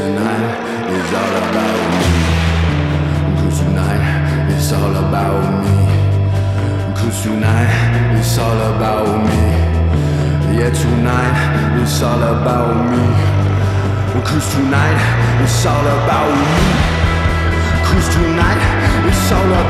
tonight is all about me. 'Cause tonight it's all about me. 'Cause tonight it's all about me. Yeah, tonight it's all about me. 'Cause tonight it's all about me. 'Cause tonight it's all about me.